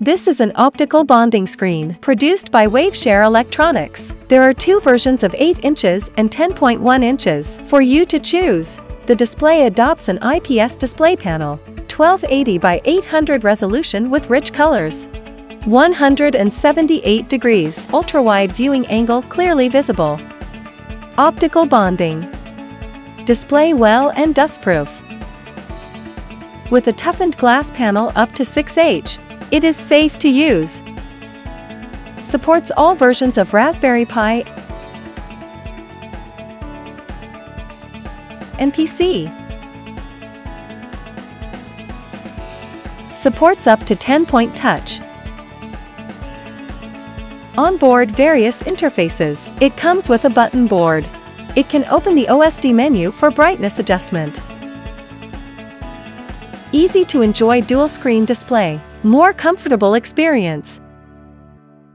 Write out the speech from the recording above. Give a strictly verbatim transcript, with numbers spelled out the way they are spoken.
This is an optical bonding screen produced by Waveshare Electronics. There are two versions of eight inches and ten point one inches for you to choose. The display adopts an I P S display panel, twelve eighty by eight hundred resolution with rich colors. one hundred seventy-eight degrees ultra-wide viewing angle clearly visible. Optical bonding. Display well and dustproof. With a toughened glass panel up to six H. It is safe to use. Supports all versions of Raspberry Pi and P C. Supports up to ten point touch. Onboard various interfaces. It comes with a button board. It can open the O S D menu for brightness adjustment. Easy to enjoy dual screen display. More comfortable experience.